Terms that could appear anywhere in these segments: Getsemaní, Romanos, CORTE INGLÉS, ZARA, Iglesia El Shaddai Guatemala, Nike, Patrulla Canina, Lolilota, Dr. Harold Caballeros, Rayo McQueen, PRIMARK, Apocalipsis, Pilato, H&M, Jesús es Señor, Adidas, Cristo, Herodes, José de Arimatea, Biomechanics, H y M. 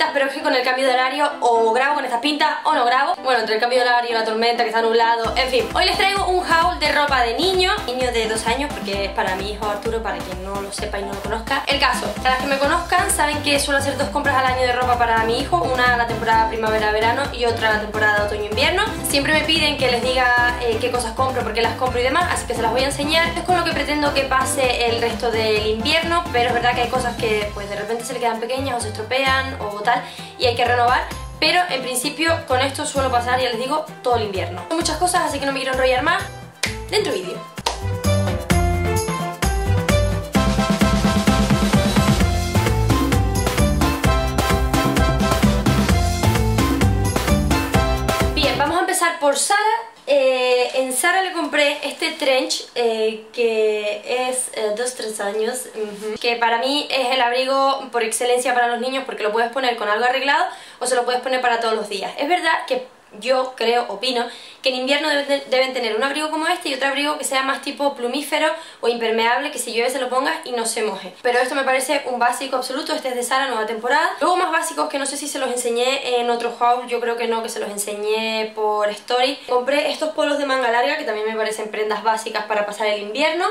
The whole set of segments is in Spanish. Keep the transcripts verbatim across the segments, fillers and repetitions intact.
pintas, pero es que con el cambio de horario o grabo con estas pintas o no grabo. Bueno, entre el cambio de horario, la tormenta, que está nublado, en fin. Hoy les traigo un haul de ropa de niño, niño de dos años, porque es para mi hijo Arturo, para quien no lo sepa y no lo conozca. El caso, para las que me conozcan saben que suelo hacer dos compras al año de ropa para mi hijo, una la temporada primavera-verano y otra la temporada otoño-invierno. Siempre me piden que les diga eh, qué cosas compro, por qué las compro y demás, así que se las voy a enseñar. Es con lo que pretendo que pase el resto del invierno, pero es verdad que hay cosas que pues de repente se le quedan pequeñas o se estropean o tal y hay que renovar. Pero en principio con esto suelo pasar, ya les digo, todo el invierno. Son muchas cosas, así que no me quiero enrollar más. Dentro vídeo. Bien, vamos a empezar por Zara. Eh, en Zara le compré este trench eh, que es eh, dos tres años, uh-huh, que para mí es el abrigo por excelencia para los niños, porque lo puedes poner con algo arreglado o se lo puedes poner para todos los días. Es verdad que yo creo, opino, que en invierno deben, deben tener un abrigo como este y otro abrigo que sea más tipo plumífero o impermeable, que si llueve se lo pongas y no se moje. Pero esto me parece un básico absoluto. Este es de Zara, nueva temporada. Luego más básicos que no sé si se los enseñé en otro haul, yo creo que no, que se los enseñé por story. Compré estos polos de manga larga, que también me parecen prendas básicas para pasar el invierno,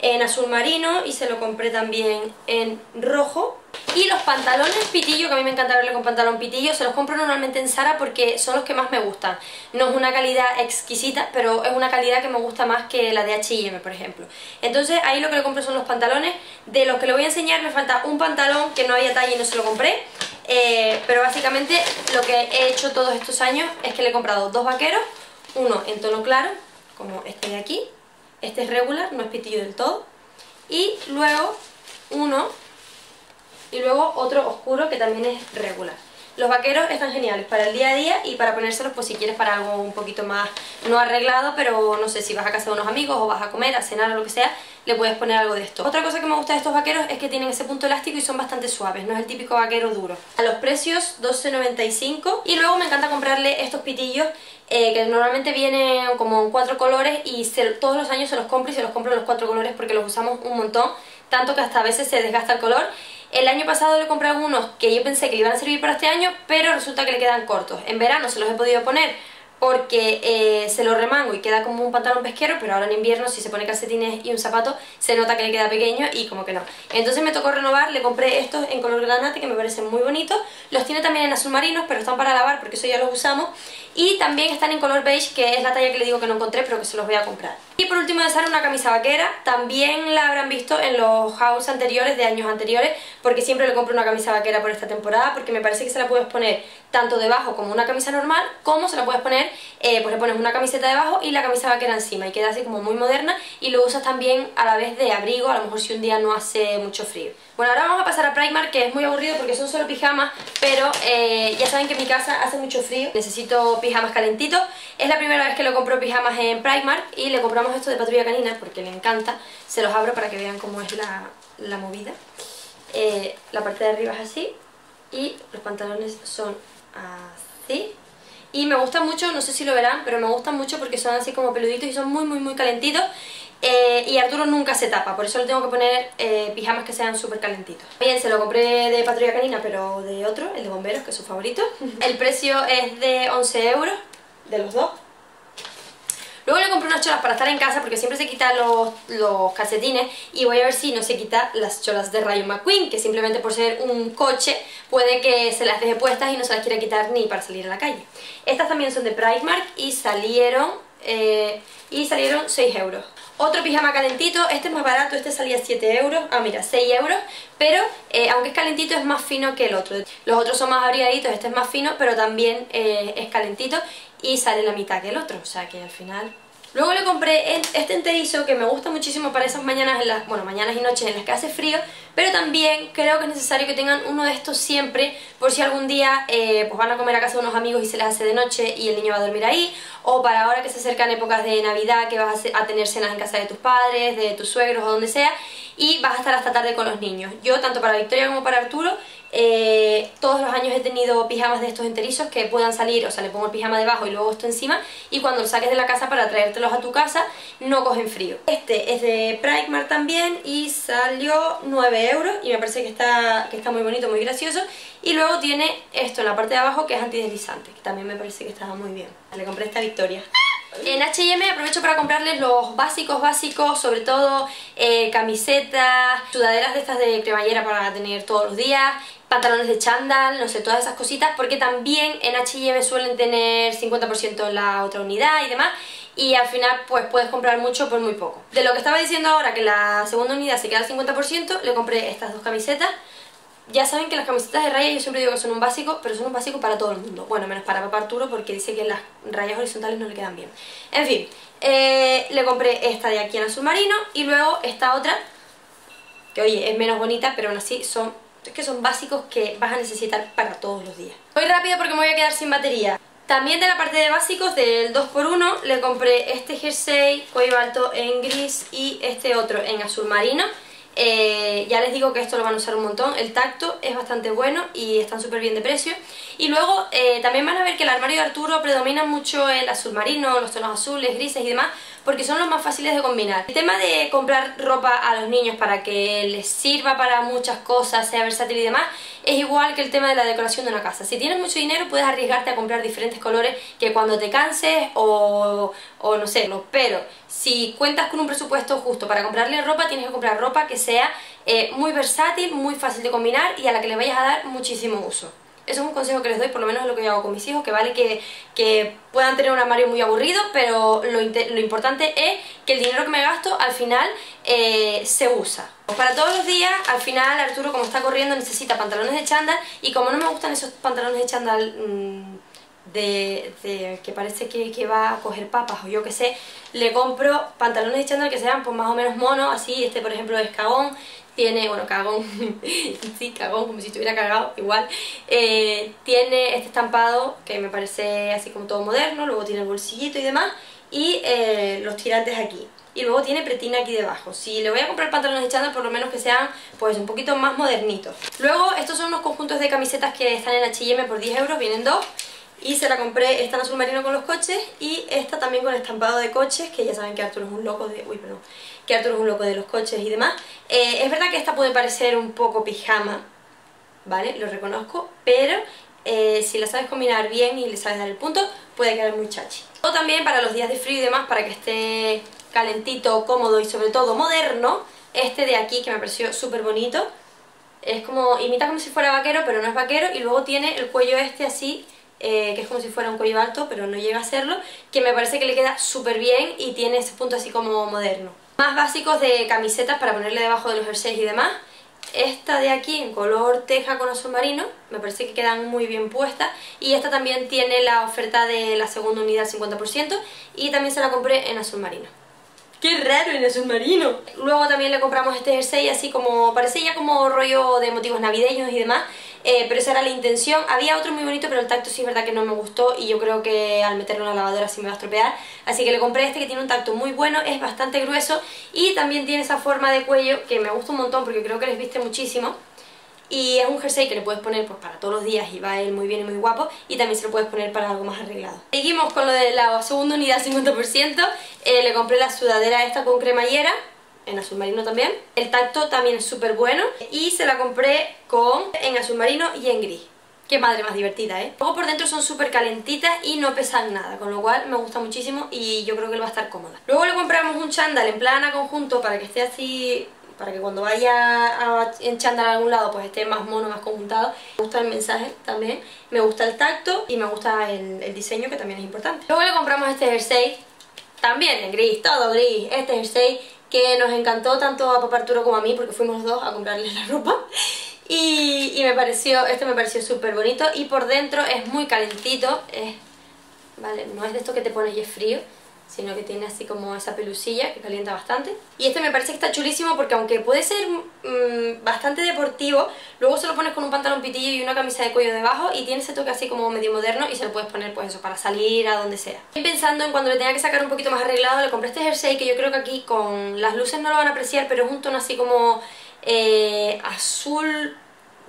en azul marino, y se lo compré también en rojo. Y los pantalones pitillo, que a mí me encanta verlo con pantalón pitillo, se los compro normalmente en Zara porque son los que más me gustan. No es una calidad exquisita, pero es una calidad que me gusta más que la de H y M, por ejemplo. Entonces ahí lo que le compro son los pantalones. De los que le voy a enseñar me falta un pantalón que no había talla y no se lo compré. Eh, pero básicamente lo que he hecho todos estos años es que le he comprado dos vaqueros, uno en tono claro, como este de aquí. Este es regular, no es pitillo del todo. Y luego uno... Y luego otro oscuro que también es regular. Los vaqueros están geniales para el día a día y para ponérselos pues si quieres para algo un poquito más no arreglado, pero no sé, si vas a casa de unos amigos o vas a comer, a cenar o lo que sea, le puedes poner algo de esto. Otra cosa que me gusta de estos vaqueros es que tienen ese punto elástico y son bastante suaves, no es el típico vaquero duro. A los precios doce noventa y cinco. Y luego me encanta comprarle estos pitillos eh, que normalmente vienen como en cuatro colores y se, todos los años se los compro y se los compro en los cuatro colores porque los usamos un montón, tanto que hasta a veces se desgasta el color. El año pasado le compré algunos que yo pensé que le iban a servir para este año, pero resulta que le quedan cortos. En verano se los he podido poner porque eh, se lo remango y queda como un pantalón pesquero, pero ahora en invierno si se pone calcetines y un zapato se nota que le queda pequeño y como que no. Entonces me tocó renovar, le compré estos en color granate que me parecen muy bonitos. Los tiene también en azul marinos, pero están para lavar porque eso ya los usamos. Y también están en color beige, que es la talla que le digo que no encontré, pero que se los voy a comprar. Y por último de Zara, una camisa vaquera. También la habrán visto en los hauls anteriores, de años anteriores, porque siempre le compro una camisa vaquera por esta temporada, porque me parece que se la puedes poner tanto debajo como una camisa normal, como se la puedes poner, eh, pues le pones una camiseta debajo y la camisa vaquera encima, y queda así como muy moderna, y lo usas también a la vez de abrigo, a lo mejor si un día no hace mucho frío. Bueno, ahora vamos a pasar a Primark, que es muy aburrido porque son solo pijamas, pero eh, ya saben que en mi casa hace mucho frío, necesito pijamas calentitos. Es la primera vez que le compro pijamas en Primark y le compramos esto de Patrulla Canina porque le encanta. Se los abro para que vean cómo es la, la movida. Eh, la parte de arriba es así y los pantalones son así. Y me gustan mucho, no sé si lo verán, pero me gustan mucho porque son así como peluditos y son muy muy muy calentitos. Eh, y Arturo nunca se tapa, por eso le tengo que poner eh, pijamas que sean súper calentitos. Bien, se lo compré de Patrulla Canina, pero de otro, el de bomberos, que es su favorito. El precio es de once euros, de los dos. Luego le compré unas cholas para estar en casa, porque siempre se quitan los, los calcetines, y voy a ver si no se quita las cholas de Rayo McQueen, que simplemente por ser un coche puede que se las deje puestas y no se las quiera quitar ni para salir a la calle. Estas también son de Primark y salieron... Eh, y salieron seis euros. Otro pijama calentito, este es más barato, este salía siete euros, ah mira, seis euros, pero eh, aunque es calentito es más fino que el otro. Los otros son más abrigaditos, este es más fino, pero también eh, es calentito y sale la mitad que el otro, o sea que al final... Luego le compré este enterizo que me gusta muchísimo para esas mañanas, en las, bueno, mañanas y noches en las que hace frío, pero también creo que es necesario que tengan uno de estos siempre por si algún día eh, pues van a comer a casa de unos amigos y se les hace de noche y el niño va a dormir ahí, o para ahora que se acercan épocas de Navidad que vas a tener cenas en casa de tus padres, de tus suegros o donde sea, y vas a estar hasta tarde con los niños. Yo, tanto para Victoria como para Arturo, Eh, todos los años he tenido pijamas de estos enterizos que puedan salir, o sea, le pongo el pijama debajo y luego esto encima, y cuando lo saques de la casa para traértelos a tu casa no cogen frío. Este es de Primark también y salió nueve euros y me parece que está, que está muy bonito, muy gracioso. Y luego tiene esto en la parte de abajo que es antideslizante, que también me parece que está muy bien. Le compré esta Victoria. En H y M aprovecho para comprarles los básicos básicos, sobre todo eh, camisetas, sudaderas de estas de cremallera para tener todos los días, pantalones de chándal, no sé, todas esas cositas, porque también en H y M suelen tener cincuenta por ciento la otra unidad y demás, y al final pues puedes comprar mucho por muy poco. De lo que estaba diciendo ahora, que la segunda unidad se queda al cincuenta por ciento, le compré estas dos camisetas. Ya saben que las camisetas de rayas yo siempre digo que son un básico, pero son un básico para todo el mundo. Bueno, menos para Papá Arturo porque dice que las rayas horizontales no le quedan bien. En fin, eh, le compré esta de aquí en el submarino y luego esta otra, que oye, es menos bonita, pero aún así son, es que son básicos que vas a necesitar para todos los días. Voy rápido porque me voy a quedar sin batería. También de la parte de básicos, del dos por uno, le compré este jersey cuello alto en gris y este otro en azul marino. Eh, ya les digo que esto lo van a usar un montón, el tacto es bastante bueno y están súper bien de precio. Y luego eh, también van a ver que el armario de Arturo predomina mucho el azul marino, los tonos azules, grises y demás, porque son los más fáciles de combinar. El tema de comprar ropa a los niños para que les sirva para muchas cosas, sea versátil y demás, es igual que el tema de la decoración de una casa. Si tienes mucho dinero puedes arriesgarte a comprar diferentes colores que cuando te canses o, o no sé, los pelos. Si cuentas con un presupuesto justo para comprarle ropa, tienes que comprar ropa que sea eh, muy versátil, muy fácil de combinar y a la que le vayas a dar muchísimo uso. Eso es un consejo que les doy, por lo menos es lo que yo hago con mis hijos, que vale que, que puedan tener un armario muy aburrido, pero lo, lo importante es que el dinero que me gasto al final eh, se usa. Para todos los días, al final Arturo, como está corriendo, necesita pantalones de chándal y como no me gustan esos pantalones de chándal... Mmm, De, de que parece que, que va a coger papas o yo que sé, le compro pantalones de chándal que sean pues más o menos monos, así. Este por ejemplo es cagón, tiene, bueno, cagón, sí, cagón, como si estuviera cagado, igual, eh, tiene este estampado que me parece así como todo moderno, luego tiene el bolsillito y demás, y eh, los tirantes aquí, y luego tiene pretina aquí debajo. Si le voy a comprar pantalones de chándal, por lo menos que sean pues un poquito más modernitos. Luego estos son unos conjuntos de camisetas que están en H y M por diez euros, vienen dos. Y se la compré, esta en azul marino con los coches y esta también con estampado de coches, que ya saben que Arturo es un loco de... Uy, perdón, que Arturo es un loco de los coches y demás. Eh, es verdad que esta puede parecer un poco pijama, ¿vale? Lo reconozco, pero eh, si la sabes combinar bien y le sabes dar el punto, puede quedar muy chachi. O también para los días de frío y demás, para que esté calentito, cómodo y sobre todo moderno, este de aquí que me pareció súper bonito. Es como, imita como si fuera vaquero, pero no es vaquero, y luego tiene el cuello este así... Eh, que es como si fuera un cuello alto, pero no llega a serlo, que me parece que le queda súper bien y tiene ese punto así como moderno. Más básicos de camisetas para ponerle debajo de los jerseys y demás. Esta de aquí en color teja con azul marino, me parece que quedan muy bien puestas. Y esta también tiene la oferta de la segunda unidad al cincuenta por ciento y también se la compré en azul marino. ¡Qué raro, en azul marino! Luego también le compramos este jersey así como, parece ya como rollo de motivos navideños y demás. Eh, pero esa era la intención. Había otro muy bonito, pero el tacto sí es verdad que no me gustó y yo creo que al meterlo en la lavadora sí me va a estropear, así que le compré este que tiene un tacto muy bueno, es bastante grueso y también tiene esa forma de cuello que me gusta un montón porque creo que les viste muchísimo. Y es un jersey que le puedes poner pues para todos los días y va a ir muy bien y muy guapo, y también se lo puedes poner para algo más arreglado. Seguimos con lo de la segunda unidad cincuenta por ciento. Eh, le compré la sudadera esta con cremallera en azul marino también, el tacto también es súper bueno y se la compré con en azul marino y en gris. Qué madre más divertida, ¿eh? Luego por dentro son súper calentitas y no pesan nada, con lo cual me gusta muchísimo y yo creo que él va a estar cómoda. Luego le compramos un chándal en plan a conjunto para que esté así, para que cuando vaya a en chándal a algún lado pues esté más mono, más conjuntado. Me gusta el mensaje también, me gusta el tacto y me gusta el, el diseño, que también es importante. Luego le compramos este jersey también en gris, todo gris, este jersey que nos encantó tanto a Papá Arturo como a mí porque fuimos los dos a comprarle la ropa y, y me pareció, este me pareció súper bonito y por dentro es muy calentito, es, vale, no es de esto que te pones y es frío, sino que tiene así como esa pelucilla que calienta bastante. Y este me parece que está chulísimo porque aunque puede ser mmm, bastante deportivo, luego se lo pones con un pantalón pitillo y una camisa de cuello debajo y tiene ese toque así como medio moderno y se lo puedes poner pues eso, para salir a donde sea. Estoy pensando en cuando le tenga que sacar un poquito más arreglado, le compré este jersey que yo creo que aquí con las luces no lo van a apreciar, pero es un tono así como eh, azul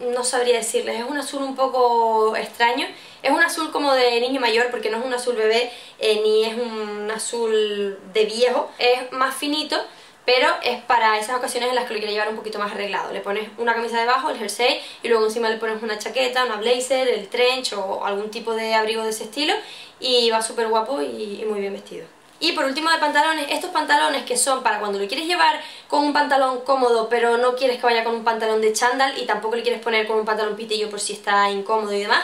no sabría decirles, es un azul un poco extraño, es un azul como de niño mayor porque no es un azul bebé, eh, ni es un azul de viejo, es más finito, pero es para esas ocasiones en las que lo quieres llevar un poquito más arreglado. Le pones una camisa debajo, el jersey, y luego encima le pones una chaqueta, una blazer, el trench o algún tipo de abrigo de ese estilo, y va súper guapo y, y muy bien vestido. Y por último de pantalones, estos pantalones que son para cuando lo quieres llevar con un pantalón cómodo pero no quieres que vaya con un pantalón de chándal y tampoco le quieres poner con un pantalón pitillo por si está incómodo y demás.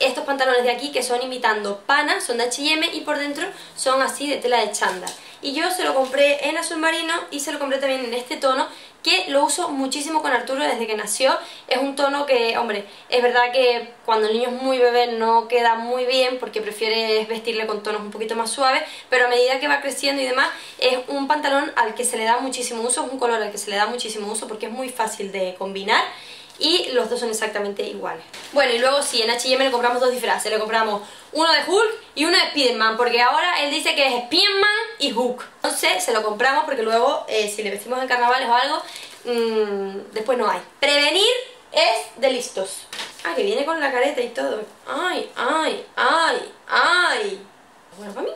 Estos pantalones de aquí que son imitando pana, son de hache y eme y por dentro son así de tela de chándal. Y yo se lo compré en azul marino y se lo compré también en este tono que lo uso muchísimo con Arturo desde que nació. Es un tono que, hombre, es verdad que cuando el niño es muy bebé no queda muy bien porque prefieres vestirle con tonos un poquito más suaves, pero a medida que va creciendo y demás es un pantalón al que se le da muchísimo uso, es un color al que se le da muchísimo uso porque es muy fácil de combinar y los dos son exactamente iguales. Bueno, y luego sí, en hache y eme le compramos dos disfraces, le compramos uno de Hulk y uno de Spiderman, porque ahora él dice que es Spiderman y Hulk, entonces se lo compramos porque luego eh, si le vestimos en carnavales o algo, mmm, después no hay. Prevenir es de listos. Ah, que viene con la careta y todo. Ay, ay, ay, ay. Bueno, para mí.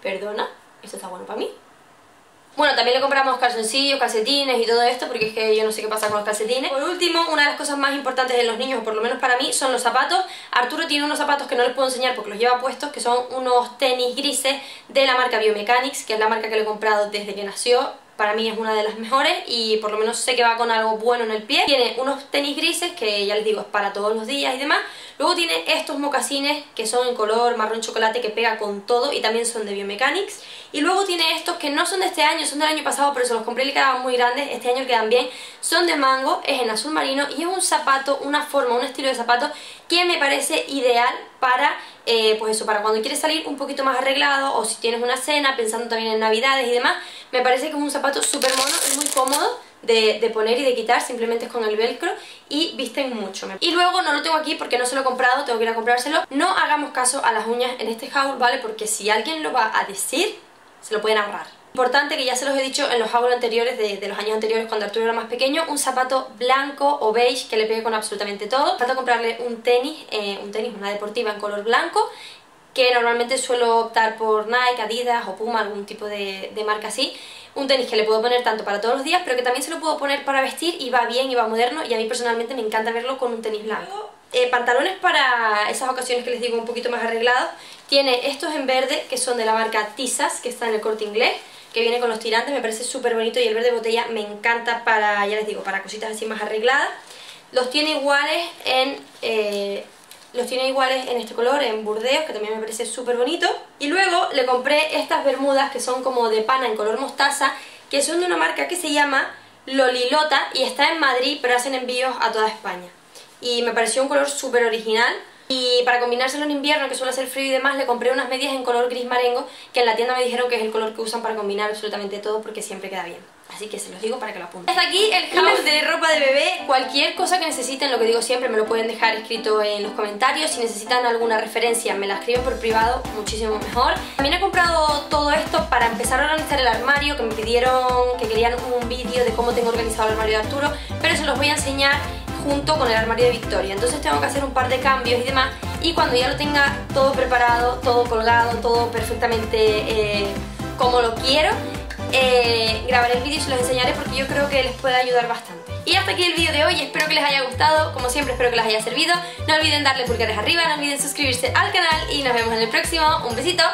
Perdona, esto está bueno para mí. Bueno, también le compramos calzoncillos, calcetines y todo esto porque es que yo no sé qué pasa con los calcetines. Por último, una de las cosas más importantes de los niños, o por lo menos para mí, son los zapatos. Arturo tiene unos zapatos que no les puedo enseñar porque los lleva puestos, que son unos tenis grises de la marca Biomechanics, que es la marca que le he comprado desde que nació. Para mí es una de las mejores y por lo menos sé que va con algo bueno en el pie. Tiene unos tenis grises que ya les digo, es para todos los días y demás. Luego tiene estos mocasines que son en color marrón chocolate que pega con todo y también son de Biomechanics. Y luego tiene estos que no son de este año, son del año pasado, pero se los compré y le quedaban muy grandes. Este año quedan bien. Son de mango, es en azul marino y es un zapato, una forma, un estilo de zapato que me parece ideal para, eh, pues eso, para cuando quieres salir un poquito más arreglado o si tienes una cena, pensando también en navidades y demás. Me parece que es un zapato súper mono, es muy cómodo de, de poner y de quitar, simplemente es con el velcro y visten mucho. Y luego no lo tengo aquí porque no se lo he comprado, tengo que ir a comprárselo. No hagamos caso a las uñas en este haul, ¿vale? Porque si alguien lo va a decir, se lo pueden ahorrar. Importante que ya se los he dicho en los hauls anteriores, de, de los años anteriores cuando Arturo era más pequeño, un zapato blanco o beige que le pegue con absolutamente todo. Falta comprarle un tenis, eh, un tenis, una deportiva en color blanco, que normalmente suelo optar por Nike, Adidas o Puma, algún tipo de, de marca así. Un tenis que le puedo poner tanto para todos los días, pero que también se lo puedo poner para vestir y va bien y va moderno, y a mí personalmente me encanta verlo con un tenis blanco. Eh, pantalones para esas ocasiones que les digo un poquito más arreglados. Tiene estos en verde que son de la marca Tizas, que está en el Corte Inglés, que viene con los tirantes, me parece súper bonito, y el verde botella me encanta para, ya les digo, para cositas así más arregladas. Los tiene iguales en... Eh, Los tiene iguales en este color, en burdeos, que también me parece súper bonito. Y luego le compré estas bermudas que son como de pana en color mostaza, que son de una marca que se llama Lolilota y está en Madrid, pero hacen envíos a toda España. Y me pareció un color súper original. Y para combinárselo en invierno, que suele hacer frío y demás, le compré unas medias en color gris marengo, que en la tienda me dijeron que es el color que usan para combinar absolutamente todo porque siempre queda bien. Así que se los digo para que lo apunten. Hasta aquí el haul de ropa de bebé. Cualquier cosa que necesiten, lo que digo siempre, me lo pueden dejar escrito en los comentarios. Si necesitan alguna referencia, me la escriben por privado, muchísimo mejor. También he comprado todo esto para empezar a organizar el armario, que me pidieron, que querían un vídeo de cómo tengo organizado el armario de Arturo, pero se los voy a enseñar junto con el armario de Victoria. Entonces tengo que hacer un par de cambios y demás, y cuando ya lo tenga todo preparado, todo colgado, todo perfectamente eh, como lo quiero, eh, grabaré el vídeo y se los enseñaré porque yo creo que les puede ayudar bastante. Y hasta aquí el vídeo de hoy, espero que les haya gustado, como siempre espero que les haya servido. No olviden darle pulgares arriba, no olviden suscribirse al canal y nos vemos en el próximo. Un besito.